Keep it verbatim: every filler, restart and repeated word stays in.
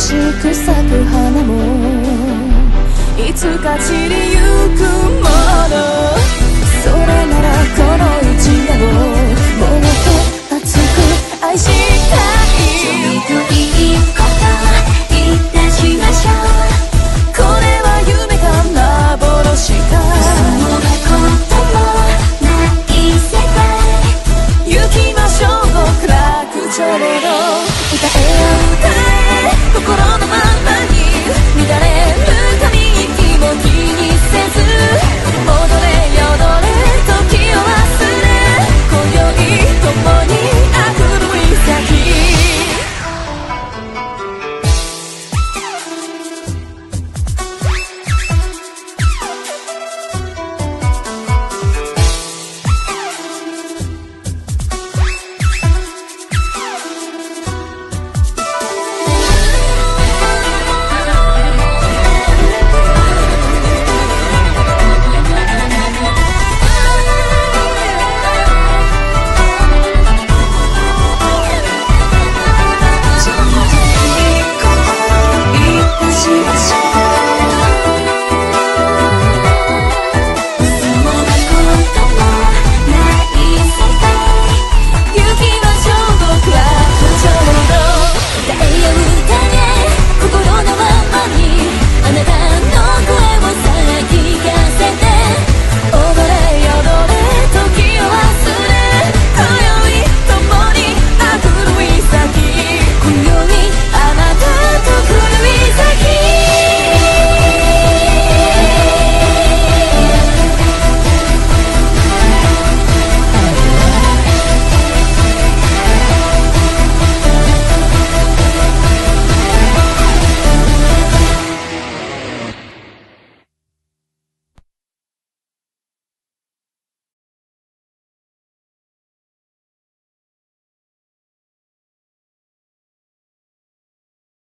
美しく咲く花もいつか散りゆくもの。それならこの一夜をもっと熱く愛したい。